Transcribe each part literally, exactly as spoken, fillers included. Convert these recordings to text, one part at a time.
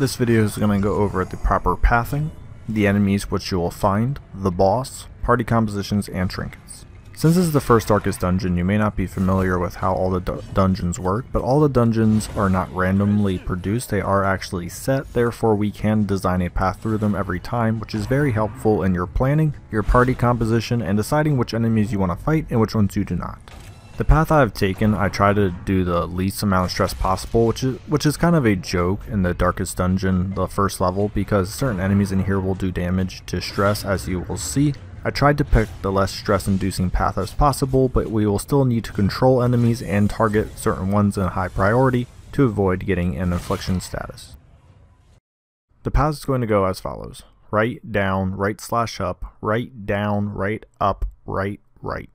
This video is going to go over the proper pathing, the enemies which you will find, the boss, party compositions, and trinkets. Since this is the first Darkest Dungeon, you may not be familiar with how all the du dungeons work, but all the dungeons are not randomly produced, they are actually set, therefore we can design a path through them every time, which is very helpful in your planning, your party composition, and deciding which enemies you want to fight and which ones you do not. The path I've taken, I try to do the least amount of stress possible, which is which is kind of a joke in the Darkest Dungeon, the first level, because certain enemies in here will do damage to stress, as you will see. I tried to pick the less stress-inducing path as possible, but we will still need to control enemies and target certain ones in high priority to avoid getting an infliction status. The path is going to go as follows. Right, down, right slash up, right, down, right, up, right, right.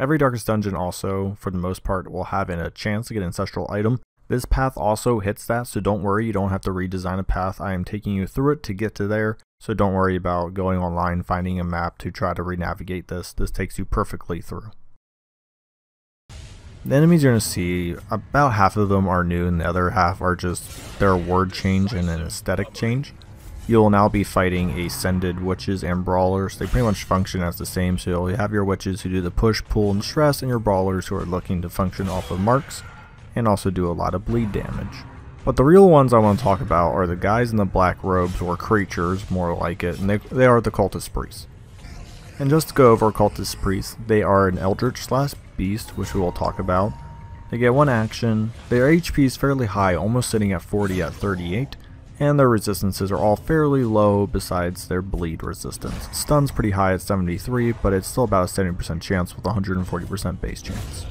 Every Darkest Dungeon also, for the most part, will have a chance to get an ancestral item. This path also hits that, so don't worry, you don't have to redesign a path. I am taking you through it to get to there. So don't worry about going online, finding a map to try to re-navigate this. This takes you perfectly through. The enemies you're going to see, about half of them are new and the other half are just their word change and an aesthetic change. You'll now be fighting Ascended Witches and Brawlers. They pretty much function as the same, so you'll have your Witches who do the push, pull, and stress, and your Brawlers who are looking to function off of marks and also do a lot of bleed damage. But the real ones I want to talk about are the guys in the black robes, or creatures, more like it, and they, they are the Cultus Priests. And just to go over Cultus Priests, they are an Eldritch slash Beast, which we will talk about. They get one action, their H P is fairly high, almost sitting at forty at thirty-eight, and their resistances are all fairly low besides their bleed resistance. Stun's pretty high at seventy-three, but it's still about a seventy percent chance with a one hundred forty percent base chance.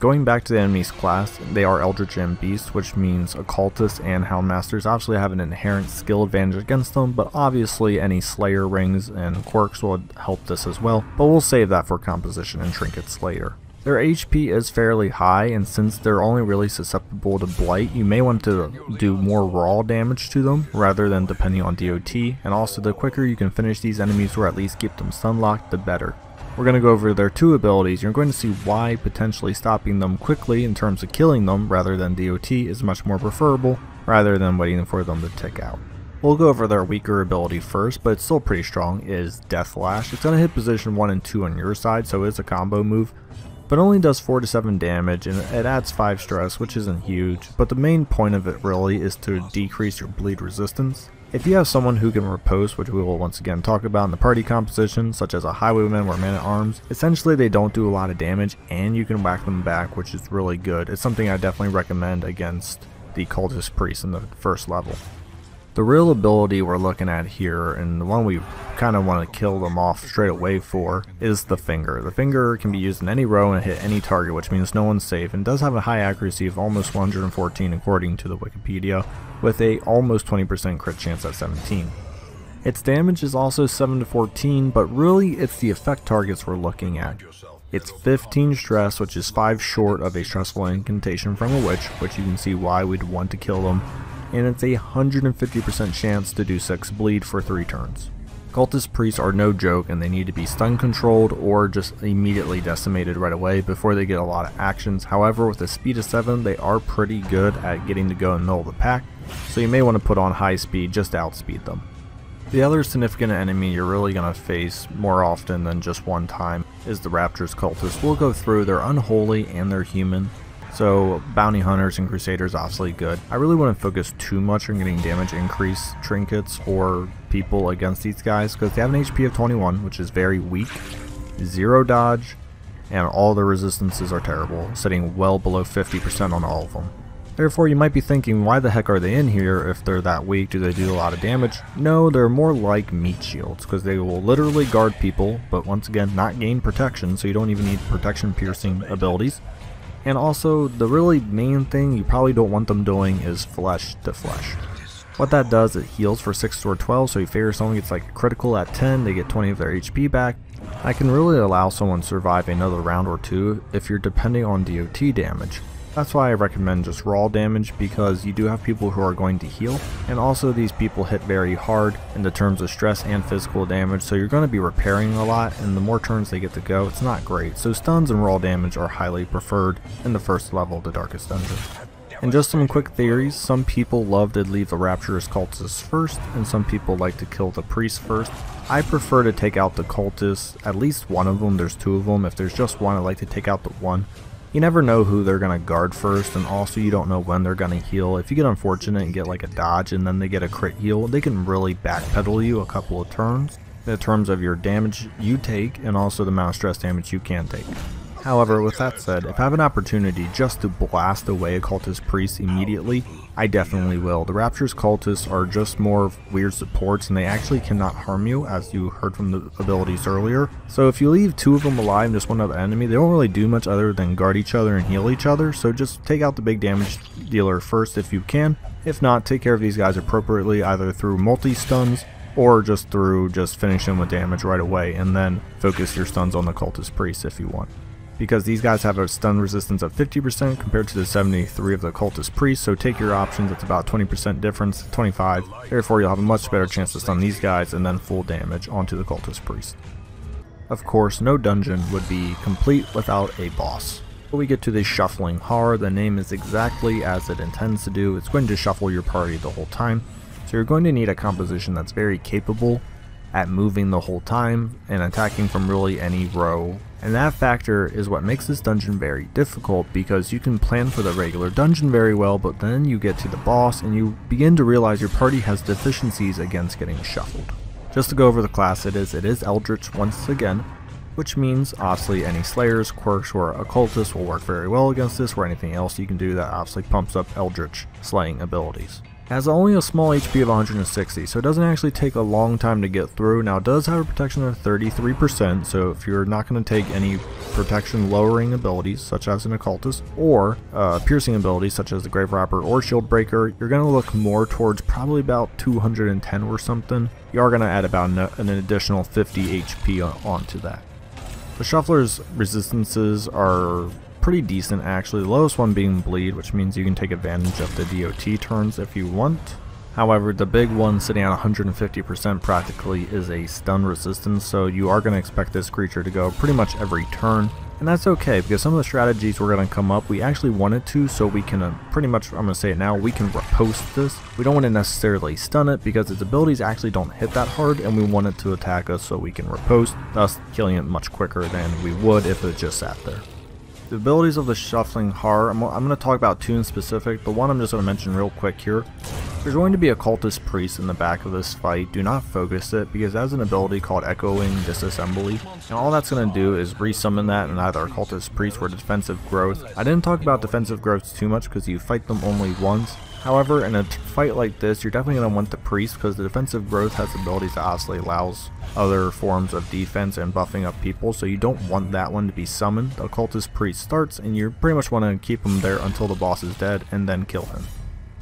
Going back to the enemy's class, they are Eldritch and Beast, which means Occultists and Houndmasters obviously have an inherent skill advantage against them, but obviously any Slayer Rings and quirks will help this as well, but we'll save that for composition and trinkets later. Their H P is fairly high, and since they're only really susceptible to Blight, you may want to do more raw damage to them rather than depending on D O T, and also the quicker you can finish these enemies or at least keep them stun locked, the better. We're going to go over their two abilities. You're going to see why potentially stopping them quickly in terms of killing them rather than D O T is much more preferable rather than waiting for them to tick out. We'll go over their weaker ability first, but it's still pretty strong, is Deathlash. It's going to hit position one and two on your side, so it's a combo move, but only does four to seven damage and it adds five stress, which isn't huge, but the main point of it really is to decrease your bleed resistance. If you have someone who can riposte, which we will once again talk about in the party composition, such as a Highwayman or Man-at-Arms, essentially they don't do a lot of damage and you can whack them back, which is really good. It's something I definitely recommend against the Cultist Priest in the first level. The real ability we're looking at here, and the one we kind of want to kill them off straight away for, is the Finger. The Finger can be used in any row and hit any target, which means no one's safe, and does have a high accuracy of almost one hundred fourteen according to the Wikipedia, with a almost twenty percent crit chance at seventeen. Its damage is also seven to fourteen, but really it's the effect targets we're looking at. It's fifteen stress, which is five short of a stressful incantation from a witch, which you can see why we'd want to kill them. And it's a one hundred fifty percent chance to do six bleed for three turns. Cultist Priests are no joke and they need to be stun controlled or just immediately decimated right away before they get a lot of actions. However, with a speed of seven, they are pretty good at getting to go and null the pack, so you may want to put on high speed just to outspeed them. The other significant enemy you're really going to face more often than just one time is the Raptor's Cultists. We'll go through, they're unholy and they're human. So Bounty Hunters and Crusaders obviously good. I really wouldn't focus too much on getting damage increase trinkets or people against these guys because they have an H P of twenty-one, which is very weak, zero dodge, and all their resistances are terrible, sitting well below fifty percent on all of them. Therefore you might be thinking, why the heck are they in here if they're that weak? Do they do a lot of damage? No, they're more like meat shields because they will literally guard people, but once again not gain protection, so you don't even need protection piercing abilities. And also, the really main thing you probably don't want them doing is flesh to flesh. What that does, it heals for six or twelve, so you figure someone gets like a critical at ten, they get twenty of their H P back. That can really allow someone to survive another round or two if you're depending on D O T damage. That's why I recommend just raw damage because you do have people who are going to heal, and also these people hit very hard in the terms of stress and physical damage, so you're going to be repairing a lot, and the more turns they get to go, it's not great. So stuns and raw damage are highly preferred in the first level of the Darkest Dungeon. And just some quick theories, some people love to leave the Rapturous Cultists first, and some people like to kill the Priests first. I prefer to take out the Cultists, at least one of them, there's two of them. If there's just one, I like to take out the one. You never know who they're going to guard first, and also you don't know when they're going to heal. If you get unfortunate and get like a dodge and then they get a crit heal, they can really backpedal you a couple of turns in terms of your damage you take and also the amount of stress damage you can take. However, with that said, if I have an opportunity just to blast away Occultist Priests immediately, I definitely will. The Rapturous Cultists are just more weird supports and they actually cannot harm you, as you heard from the abilities earlier. So if you leave two of them alive and just one other enemy, they don't really do much other than guard each other and heal each other, so just take out the big damage dealer first if you can. If not, take care of these guys appropriately, either through multi-stuns or just through just finishing them with damage right away, and then focus your stuns on the Occultist Priests if you want. Because these guys have a stun resistance of fifty percent compared to the seventy-three of the Occultist Priests, so take your options, it's about twenty percent difference, twenty-five, therefore you'll have a much better chance to stun these guys and then full damage onto the Occultist Priest. Of course, no dungeon would be complete without a boss. But we get to the Shuffling Horror. The name is exactly as it intends to do, it's going to shuffle your party the whole time, so you're going to need a composition that's very capable at moving the whole time and attacking from really any row. And that factor is what makes this dungeon very difficult, because you can plan for the regular dungeon very well, but then you get to the boss and you begin to realize your party has deficiencies against getting shuffled. Just to go over the class it is, it is Eldritch once again, which means obviously any Slayers, Quirks, or Occultists will work very well against this, or anything else you can do that obviously pumps up Eldritch slaying abilities. It has only a small H P of one hundred sixty, so it doesn't actually take a long time to get through. Now it does have a protection of thirty-three percent, so if you're not going to take any protection lowering abilities such as an Occultist or uh, piercing abilities such as the Grave Wrapper or Shield Breaker, you're going to look more towards probably about two hundred ten or something. You are going to add about an additional fifty H P onto that. The Shuffler's resistances are pretty decent actually, the lowest one being bleed, which means you can take advantage of the D O T turns if you want. However, the big one sitting at one hundred fifty percent practically is a stun resistance, so you are going to expect this creature to go pretty much every turn, and that's okay because some of the strategies we're going to come up, we actually wanted to, so we can uh, pretty much, I'm going to say it now, we can riposte this. We don't want to necessarily stun it because its abilities actually don't hit that hard, and we want it to attack us so we can riposte, thus killing it much quicker than we would if it just sat there. The abilities of the Shuffling Horror, I'm, I'm going to talk about two in specific, but one I'm just going to mention real quick here. There's going to be a Cultist Priest in the back of this fight. Do not focus it, because it has an ability called Echoing Disassembly, and all that's going to do is resummon that and either a Cultist Priest or Defensive Growth. I didn't talk about Defensive Growths too much because you fight them only once. However, in a fight like this, you're definitely going to want the Priest, because the Defensive Growth has abilities that obviously allows other forms of defense and buffing up people, so you don't want that one to be summoned. The Occultist Priest starts, and you pretty much want to keep him there until the boss is dead, and then kill him.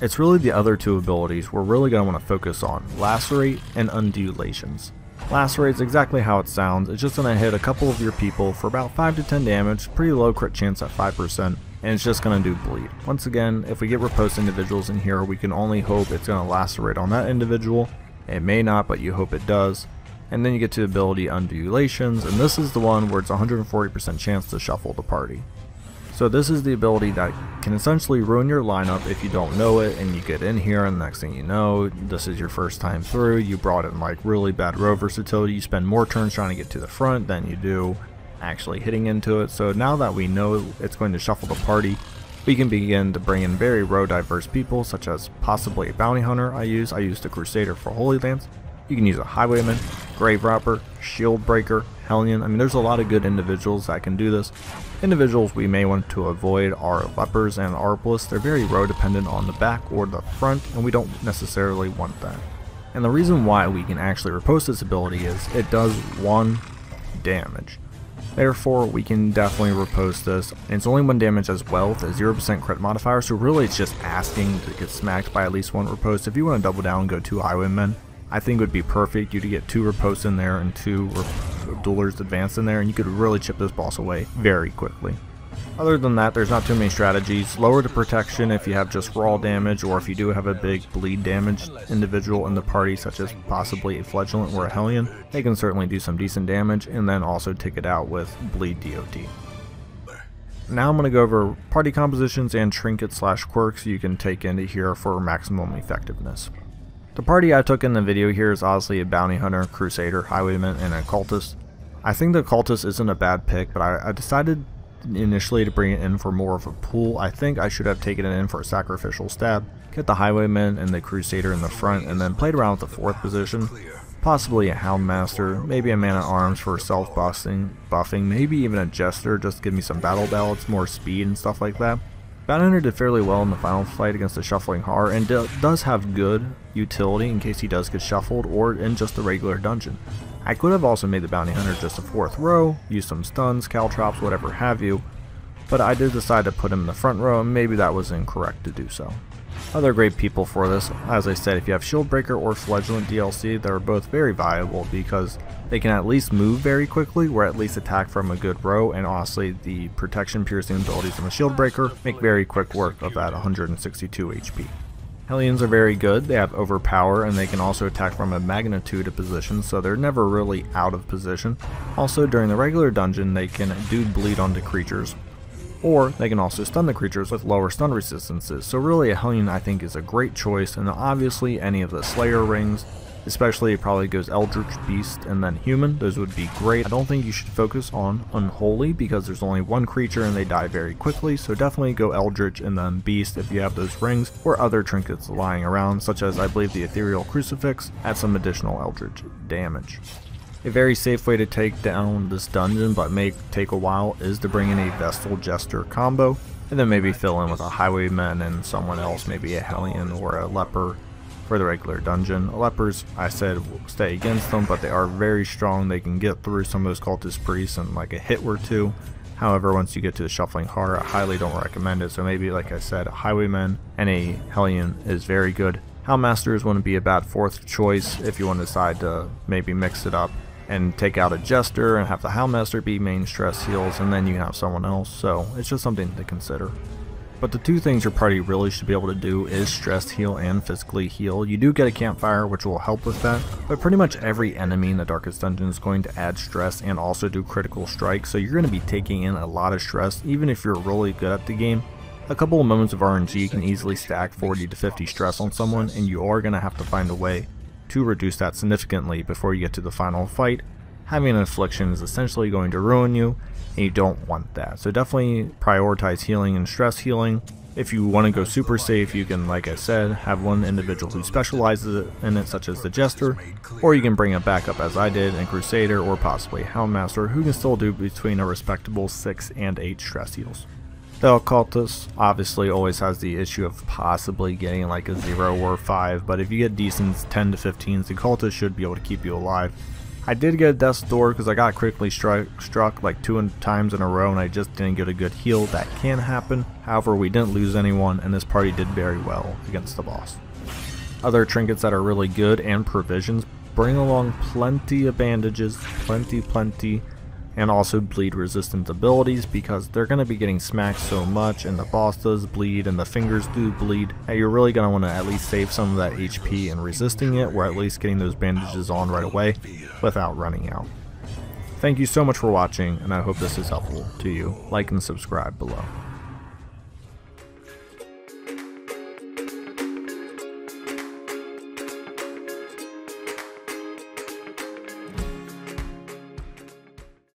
It's really the other two abilities we're really going to want to focus on, Lacerate and Undulations. Lacerate is exactly how it sounds, it's just going to hit a couple of your people for about five to ten damage, pretty low crit chance at five percent, and it's just going to do bleed. Once again, if we get riposte individuals in here, we can only hope it's going to lacerate on that individual. It may not, but you hope it does. And then you get to the ability Undulations, and this is the one where it's one hundred forty percent chance to shuffle the party. So this is the ability that can essentially ruin your lineup if you don't know it, and you get in here and the next thing you know, this is your first time through, you brought in like really bad row versatility, you spend more turns trying to get to the front than you do actually hitting into it. So now that we know it's going to shuffle the party, we can begin to bring in very row diverse people, such as possibly a Bounty Hunter. I use I use the Crusader for Holy Lands. You can use a Highwayman, Grave Wrapper, Shield Breaker, Hellion. I mean, there's a lot of good individuals that can do this. Individuals we may want to avoid are Lepers and Arbalest. They're very row dependent on the back or the front, and we don't necessarily want that. And the reason why we can actually riposte this ability is it does one damage. Therefore, we can definitely riposte this, and it's only one damage as well with a zero percent crit modifier, so really it's just asking to get smacked by at least one riposte. If you want to double down and go two Highwaymen, I think it would be perfect. You'd get two riposte in there and two duelers advanced in there, and you could really chip this boss away very quickly. Other than that, there's not too many strategies. Lower the protection if you have just raw damage, or if you do have a big bleed damage individual in the party, such as possibly a Flagellant or a Hellion. They can certainly do some decent damage, and then also take it out with bleed D O T. Now I'm going to go over party compositions and trinkets slash quirks you can take into here for maximum effectiveness. The party I took in the video here is obviously a Bounty Hunter, Crusader, Highwayman, and an Occultist. I think the Occultist isn't a bad pick, but I, I decided initially to bring it in for more of a pool. I think I should have taken it in for a sacrificial stab, get the Highwayman and the Crusader in the front, and then played around with the fourth position. Possibly a Houndmaster, maybe a Man-at-Arms for self-busting, buffing, maybe even a Jester, just to give me some battle balance, more speed and stuff like that. Bounty Hunter did fairly well in the final fight against the Shuffling Horror, and does have good utility in case he does get shuffled or in just a regular dungeon. I could have also made the Bounty Hunter just a fourth row, used some stuns, caltrops, whatever have you, but I did decide to put him in the front row, and maybe that was incorrect to do so. Other great people for this, as I said, if you have Shield Breaker or Flagellant D L C, they're both very viable because they can at least move very quickly or at least attack from a good row, and honestly the protection piercing abilities from a Shield Breaker make very quick work of that one hundred sixty-two H P. Hellions are very good, they have overpower and they can also attack from a magnitude of position, so they're never really out of position. Also during the regular dungeon they can do bleed onto creatures, or they can also stun the creatures with lower stun resistances, so really a Hellion I think is a great choice, and obviously any of the Slayer Rings, especially it probably goes Eldritch, Beast, and then Human, those would be great. I don't think you should focus on Unholy because there's only one creature and they die very quickly, so definitely go Eldritch and then Beast if you have those rings or other trinkets lying around, such as I believe the Ethereal Crucifix, add some additional Eldritch damage. A very safe way to take down this dungeon, but may take a while, is to bring in a Vestal Jester combo, and then maybe fill in with a Highwayman and someone else, maybe a Hellion or a Leper for the regular dungeon. Lepers, I said, stay against them, but they are very strong. They can get through some of those Cultus Priests in like a hit or two. However, once you get to the Shuffling Horror, I highly don't recommend it, so maybe, like I said, a Highwayman and a Hellion is very good. Houndmasters wouldn't be a bad fourth choice if you want to decide to maybe mix it up and take out a Jester and have the Houndmaster be main stress heals, and then you have someone else, so it's just something to consider. But the two things your party really should be able to do is stress heal and physically heal. You do get a campfire which will help with that, but pretty much every enemy in the Darkest Dungeon is going to add stress and also do critical strikes, so you're going to be taking in a lot of stress even if you're really good at the game. A couple of moments of R N G can easily stack forty to fifty stress on someone, and you are going to have to find a way to reduce that significantly before you get to the final fight. Having an affliction is essentially going to ruin you, and you don't want that. So definitely prioritize healing and stress healing. If you want to go super safe, you can, like I said, have one individual who specializes in it, such as the Jester, or you can bring it back up as I did, and Crusader, or possibly Houndmaster, who can still do between a respectable six and eight stress heals. The Occultist obviously always has the issue of possibly getting like a zero or five, but if you get decent ten to fifteens, the Occultist should be able to keep you alive. I did get a death's door because I got critically struck, struck like two times in a row and I just didn't get a good heal. That can happen. However, we didn't lose anyone and this party did very well against the boss. Other trinkets that are really good, and provisions. Bring along plenty of bandages, plenty, plenty. And also bleed resistant abilities because they're going to be getting smacked so much, and the boss does bleed and the fingers do bleed, and you're really going to want to at least save some of that H P and resisting it, or at least getting those bandages on right away without running out. Thank you so much for watching, and I hope this is helpful to you. Like and subscribe below.